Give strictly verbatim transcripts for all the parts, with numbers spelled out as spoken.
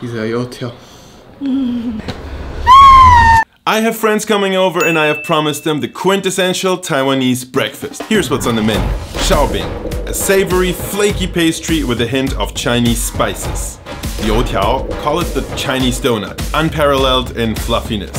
He's a Youtiao. I have friends coming over and I have promised them the quintessential Taiwanese breakfast. Here's what's on the menu. Shaobing, a savory, flaky pastry with a hint of Chinese spices. Youtiao, call it the Chinese donut, unparalleled in fluffiness.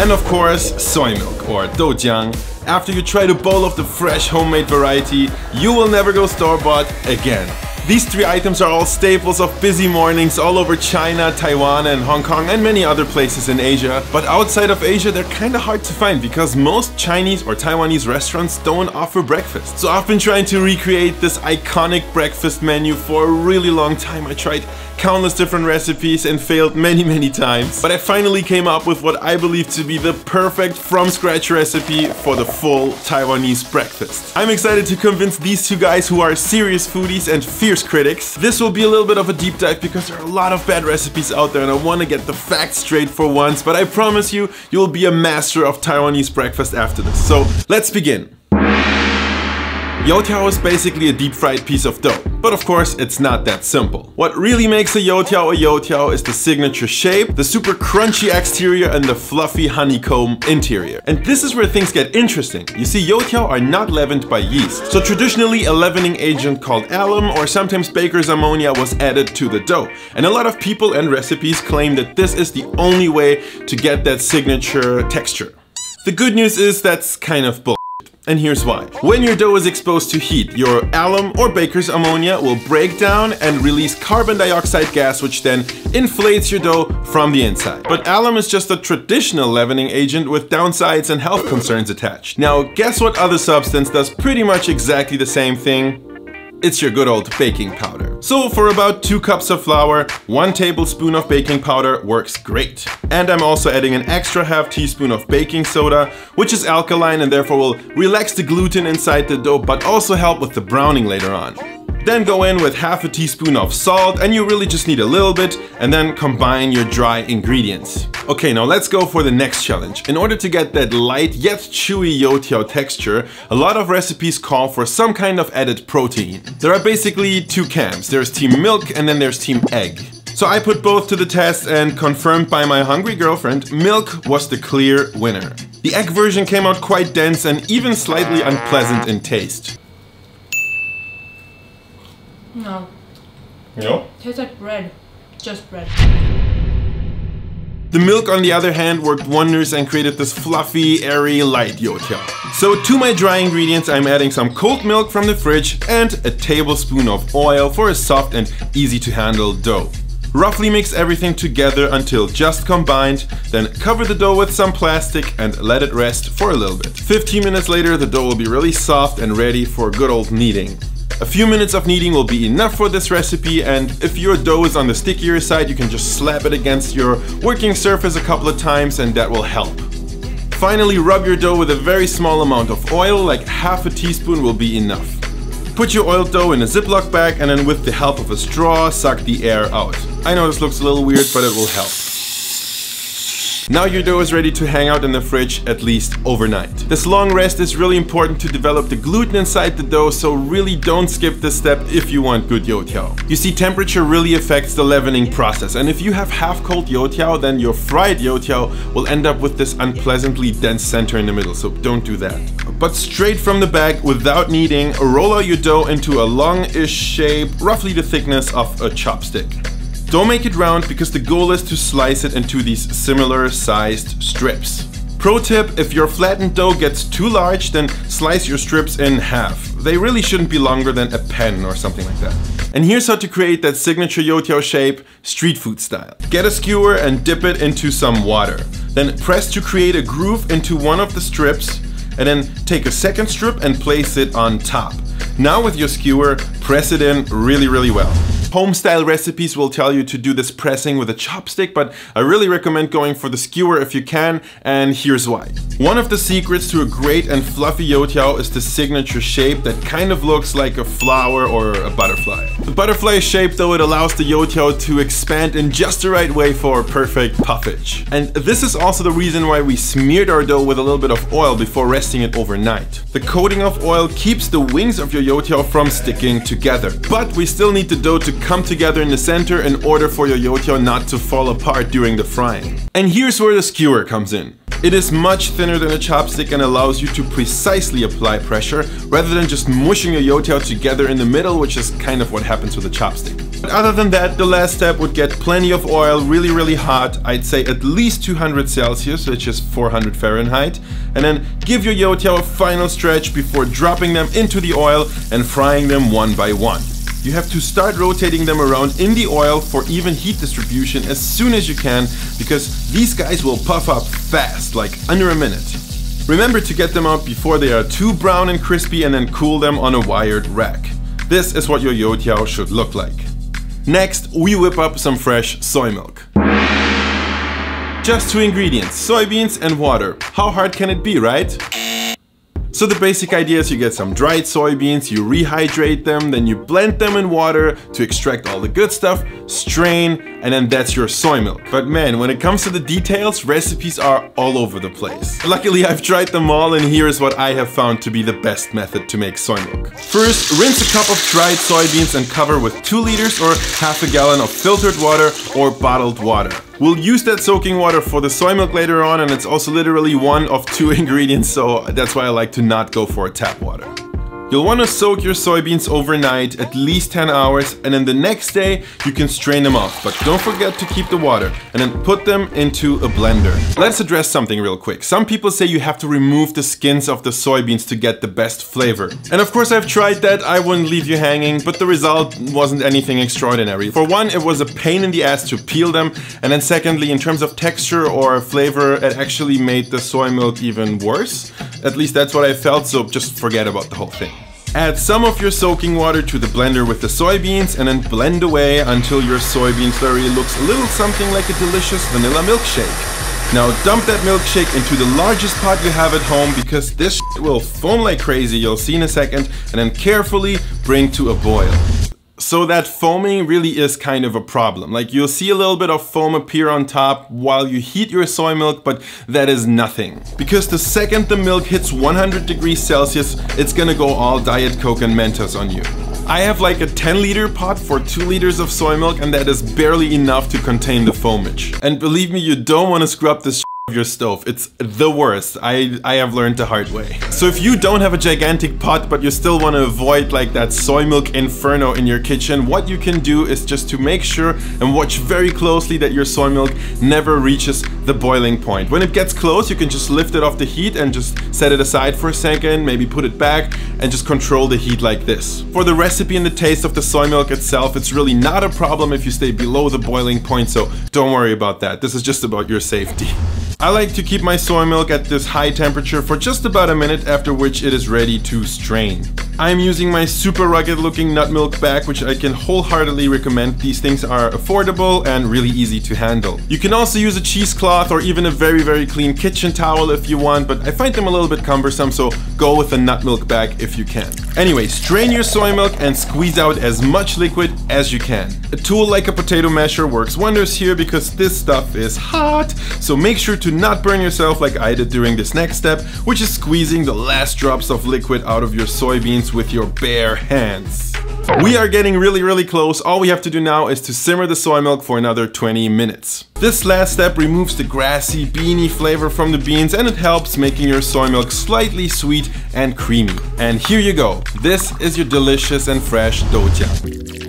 And of course, soy milk, or Dou Jiang. After you tried a bowl of the fresh homemade variety, you will never go store-bought again. These three items are all staples of busy mornings all over China, Taiwan and Hong Kong and many other places in Asia. But outside of Asia they're kinda hard to find because most Chinese or Taiwanese restaurants don't offer breakfast. So I've been trying to recreate this iconic breakfast menu for a really long time. I tried countless different recipes and failed many many times. But I finally came up with what I believe to be the perfect from scratch recipe for the full Taiwanese breakfast. I'm excited to convince these two guys who are serious foodies and fierce critics. This will be a little bit of a deep dive because there are a lot of bad recipes out there and I want to get the facts straight for once, but I promise you, you'll be a master of Taiwanese breakfast after this. So let's begin. Youtiao is basically a deep fried piece of dough. But of course, it's not that simple. What really makes a Youtiao a Youtiao is the signature shape, the super crunchy exterior and the fluffy honeycomb interior. And this is where things get interesting. You see, Youtiao are not leavened by yeast. So traditionally, a leavening agent called alum or sometimes baker's ammonia was added to the dough. And a lot of people and recipes claim that this is the only way to get that signature texture. The good news is that's kind of bull. And here's why. When your dough is exposed to heat, your alum or baker's ammonia will break down and release carbon dioxide gas, which then inflates your dough from the inside. But alum is just a traditional leavening agent with downsides and health concerns attached. Now, guess what other substance does pretty much exactly the same thing? It's your good old baking powder. So for about two cups of flour, one tablespoon of baking powder works great. And I'm also adding an extra half teaspoon of baking soda, which is alkaline and therefore will relax the gluten inside the dough, but also help with the browning later on. Then go in with half a teaspoon of salt, and you really just need a little bit, and then combine your dry ingredients. Okay, now let's go for the next challenge. In order to get that light yet chewy Youtiao texture, a lot of recipes call for some kind of added protein. There are basically two camps. There's team milk and then there's team egg. So I put both to the test and confirmed by my hungry girlfriend, milk was the clear winner. The egg version came out quite dense and even slightly unpleasant in taste. No. No? Tastes like bread. Just bread. The milk, on the other hand, worked wonders and created this fluffy, airy, light Youtiao. So to my dry ingredients, I'm adding some cold milk from the fridge and a tablespoon of oil for a soft and easy to handle dough. Roughly mix everything together until just combined, then cover the dough with some plastic and let it rest for a little bit. fifteen minutes later, the dough will be really soft and ready for good old kneading. A few minutes of kneading will be enough for this recipe, and if your dough is on the stickier side, you can just slap it against your working surface a couple of times and that will help. Finally, rub your dough with a very small amount of oil, like half a teaspoon will be enough. Put your oiled dough in a Ziploc bag and then with the help of a straw, suck the air out. I know this looks a little weird, but it will help. Now your dough is ready to hang out in the fridge, at least overnight. This long rest is really important to develop the gluten inside the dough, so really don't skip this step if you want good Youtiao. You see, temperature really affects the leavening process, and if you have half-cold Youtiao, then your fried Youtiao will end up with this unpleasantly dense center in the middle, so don't do that. But straight from the bag, without kneading, roll out your dough into a long-ish shape, roughly the thickness of a chopstick. Don't make it round because the goal is to slice it into these similar sized strips. Pro tip, if your flattened dough gets too large, then slice your strips in half. They really shouldn't be longer than a pen or something like that. And here's how to create that signature Youtiao shape, street food style. Get a skewer and dip it into some water. Then press to create a groove into one of the strips, and then take a second strip and place it on top. Now with your skewer, press it in really, really well. Home-style recipes will tell you to do this pressing with a chopstick, but I really recommend going for the skewer if you can, and here's why. One of the secrets to a great and fluffy Youtiao is the signature shape that kind of looks like a flower or a butterfly. The butterfly shape, though, it allows the Youtiao to expand in just the right way for perfect puffage. And this is also the reason why we smeared our dough with a little bit of oil before resting it overnight. The coating of oil keeps the wings of your Youtiao from sticking together, but we still need the dough to come together in the center in order for your youtiao not to fall apart during the frying. And here's where the skewer comes in. It is much thinner than a chopstick and allows you to precisely apply pressure rather than just mushing your youtiao together in the middle, which is kind of what happens with a chopstick. But other than that, the last step would get plenty of oil, really, really hot. I'd say at least two hundred Celsius, which is four hundred Fahrenheit. And then give your youtiao a final stretch before dropping them into the oil and frying them one by one. You have to start rotating them around in the oil for even heat distribution as soon as you can, because these guys will puff up fast, like under a minute. Remember to get them out before they are too brown and crispy and then cool them on a wired rack. This is what your youtiao should look like. Next, we whip up some fresh soy milk. Just two ingredients, soybeans and water. How hard can it be, right? So the basic idea is you get some dried soybeans, you rehydrate them, then you blend them in water to extract all the good stuff, strain, and then that's your soy milk. But man, when it comes to the details, recipes are all over the place. Luckily, I've tried them all, and here is what I have found to be the best method to make soy milk. First, rinse a cup of dried soybeans and cover with two liters or half a gallon of filtered water or bottled water. We'll use that soaking water for the soy milk later on, and it's also literally one of two ingredients, so that's why I like to not go for tap water. You'll want to soak your soybeans overnight, at least ten hours, and then the next day you can strain them off, but don't forget to keep the water, and then put them into a blender. Let's address something real quick. Some people say you have to remove the skins of the soybeans to get the best flavor. And of course I've tried that, I wouldn't leave you hanging, but the result wasn't anything extraordinary. For one, it was a pain in the ass to peel them, and then secondly, in terms of texture or flavor, it actually made the soy milk even worse. At least that's what I felt, so just forget about the whole thing. Add some of your soaking water to the blender with the soybeans and then blend away until your soybean slurry looks a little something like a delicious vanilla milkshake. Now dump that milkshake into the largest pot you have at home, because this shit will foam like crazy, you'll see in a second, and then carefully bring to a boil. So that foaming really is kind of a problem. Like, you'll see a little bit of foam appear on top while you heat your soy milk, but that is nothing. Because the second the milk hits one hundred degrees Celsius, it's gonna go all Diet Coke and Mentos on you. I have like a ten liter pot for two liters of soy milk, and that is barely enough to contain the foamage. And believe me, you don't wanna scrub this shit off your stove. It's the worst. I, I have learned the hard way. So if you don't have a gigantic pot, but you still want to avoid like that soy milk inferno in your kitchen, what you can do is just to make sure and watch very closely that your soy milk never reaches the boiling point. When it gets close, you can just lift it off the heat and just set it aside for a second, maybe put it back, and just control the heat like this. For the recipe and the taste of the soy milk itself, it's really not a problem if you stay below the boiling point, so don't worry about that. This is just about your safety. I like to keep my soy milk at this high temperature for just about a minute, after which it is ready to strain. I'm using my super rugged looking nut milk bag, which I can wholeheartedly recommend. These things are affordable and really easy to handle. You can also use a cheesecloth or even a very, very clean kitchen towel if you want, but I find them a little bit cumbersome, so go with a nut milk bag if you can. Anyway, strain your soy milk and squeeze out as much liquid as you can. A tool like a potato masher works wonders here, because this stuff is hot, so make sure to not burn yourself like I did during this next step, which is squeezing the last drops of liquid out of your soybeans with your bare hands. We are getting really, really close. All we have to do now is to simmer the soy milk for another twenty minutes. This last step removes the grassy, beany flavor from the beans, and it helps making your soy milk slightly sweet and creamy. And here you go. This is your delicious and fresh Dou Jiang.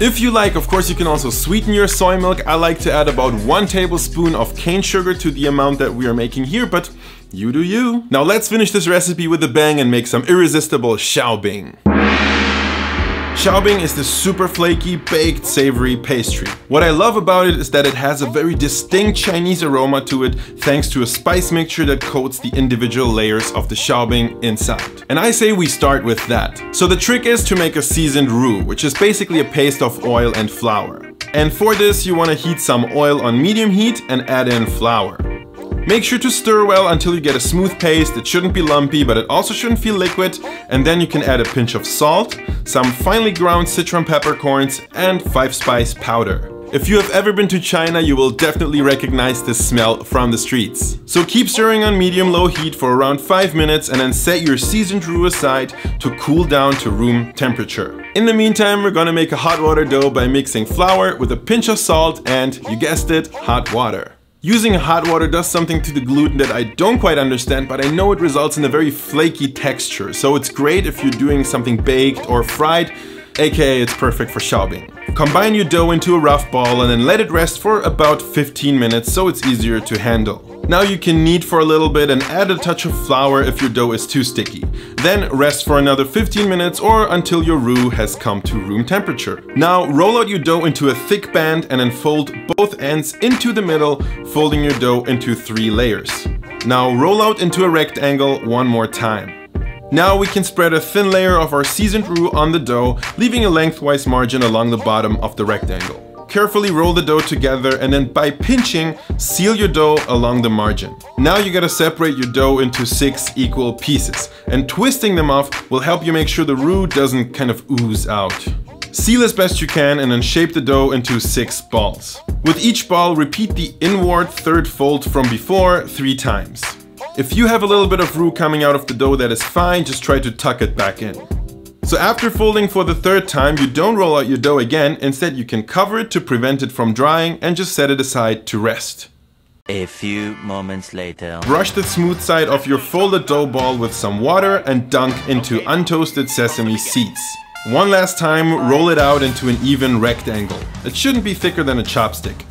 If you like, of course, you can also sweeten your soy milk. I like to add about one tablespoon of cane sugar to the amount that we are making here, but you do you. Now let's finish this recipe with a bang and make some irresistible Shaobing. Shaobing is this super flaky, baked, savory pastry. What I love about it is that it has a very distinct Chinese aroma to it, thanks to a spice mixture that coats the individual layers of the Shaobing inside. And I say we start with that. So the trick is to make a seasoned roux, which is basically a paste of oil and flour. And for this, you want to heat some oil on medium heat and add in flour. Make sure to stir well until you get a smooth paste. It shouldn't be lumpy, but it also shouldn't feel liquid. And then you can add a pinch of salt, some finely ground Sichuan peppercorns, and five-spice powder. If you have ever been to China, you will definitely recognize this smell from the streets. So keep stirring on medium-low heat for around five minutes and then set your seasoned roux aside to cool down to room temperature. In the meantime, we're gonna make a hot water dough by mixing flour with a pinch of salt and, you guessed it, hot water. Using hot water does something to the gluten that I don't quite understand, but I know it results in a very flaky texture, so it's great if you're doing something baked or fried, aka it's perfect for Shaobing. Combine your dough into a rough ball and then let it rest for about fifteen minutes so it's easier to handle. Now you can knead for a little bit and add a touch of flour if your dough is too sticky. Then rest for another fifteen minutes or until your roux has come to room temperature. Now roll out your dough into a thick band and then fold both ends into the middle, folding your dough into three layers. Now roll out into a rectangle one more time. Now we can spread a thin layer of our seasoned roux on the dough, leaving a lengthwise margin along the bottom of the rectangle. Carefully roll the dough together and then by pinching, seal your dough along the margin. Now you gotta separate your dough into six equal pieces, and twisting them off will help you make sure the roux doesn't kind of ooze out. Seal as best you can and then shape the dough into six balls. With each ball, repeat the inward third fold from before three times. If you have a little bit of roux coming out of the dough, that is fine, just try to tuck it back in. So after folding for the third time, you don't roll out your dough again, instead you can cover it to prevent it from drying and just set it aside to rest. A few moments later. Brush the smooth side of your folded dough ball with some water and dunk into untoasted sesame seeds. One last time, roll it out into an even rectangle. It shouldn't be thicker than a chopstick.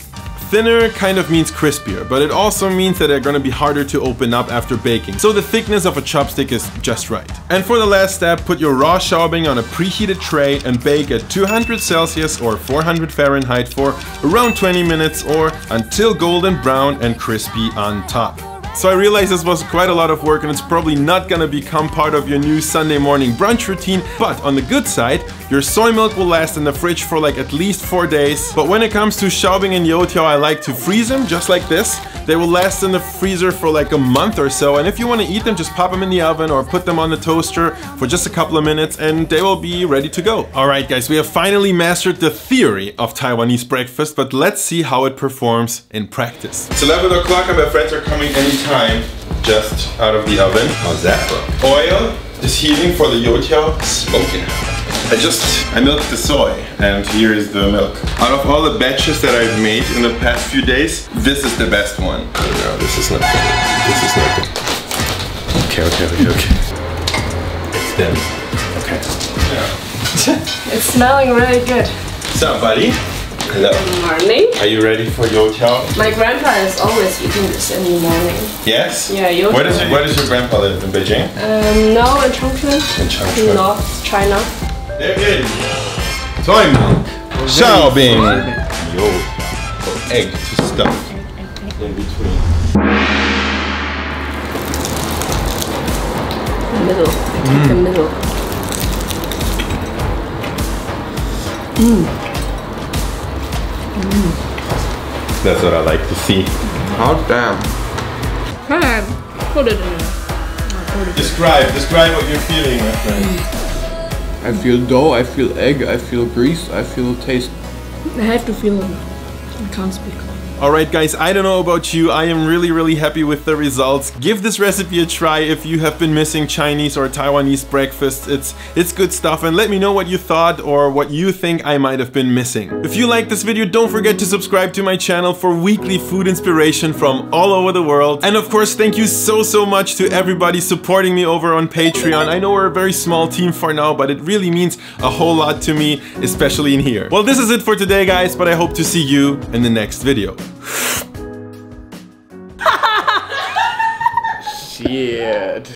Thinner kind of means crispier, but it also means that they're gonna be harder to open up after baking, so the thickness of a chopstick is just right. And for the last step, put your raw Shaobing on a preheated tray and bake at two hundred Celsius or four hundred Fahrenheit for around twenty minutes or until golden brown and crispy on top. So I realize this was quite a lot of work and it's probably not gonna become part of your new Sunday morning brunch routine, but on the good side, your soy milk will last in the fridge for like at least four days. But when it comes to Shaobing and Youtiao, I like to freeze them just like this. They will last in the freezer for like a month or so, and if you wanna eat them, just pop them in the oven or put them on the toaster for just a couple of minutes and they will be ready to go. All right guys, we have finally mastered the theory of Taiwanese breakfast, but let's see how it performs in practice. It's eleven o'clock and my friends are coming any time, just out of the oven. How's that look? Oil is heating for the Youtiao, smoking. I just, I milked the soy and here is the milk. Out of all the batches that I've made in the past few days, this is the best one. I don't know, this is not good. This is not good. Okay, okay, okay, okay. It's done. Okay. Yeah. It's smelling really good. What's up, buddy? Hello. Good morning. Are you ready for Youtiao? My grandpa is always eating this in the morning. Yes? Yeah, Youtiao. Where does, where does your grandpa live? In Beijing? Um, no, in Chongqing. In Chongqing. North China. They're good. Soy milk. Shaobing. Youtiao. Egg to stuff in between. The middle. I take mm. the middle. Mmm. Mm. That's what I like to see. Hot damn. Damn. Put it in. Describe, describe what you're feeling, my friend. I feel dough, I feel egg, I feel grease, I feel taste. I have to feel it. I can't speak. Alright guys, I don't know about you, I am really really happy with the results. Give this recipe a try if you have been missing Chinese or Taiwanese breakfast. It's, it's good stuff, and let me know what you thought or what you think I might have been missing. If you like this video, don't forget to subscribe to my channel for weekly food inspiration from all over the world. And of course, thank you so so much to everybody supporting me over on Patreon. I know we're a very small team for now, but it really means a whole lot to me, especially in here. Well, this is it for today guys, but I hope to see you in the next video. Shit.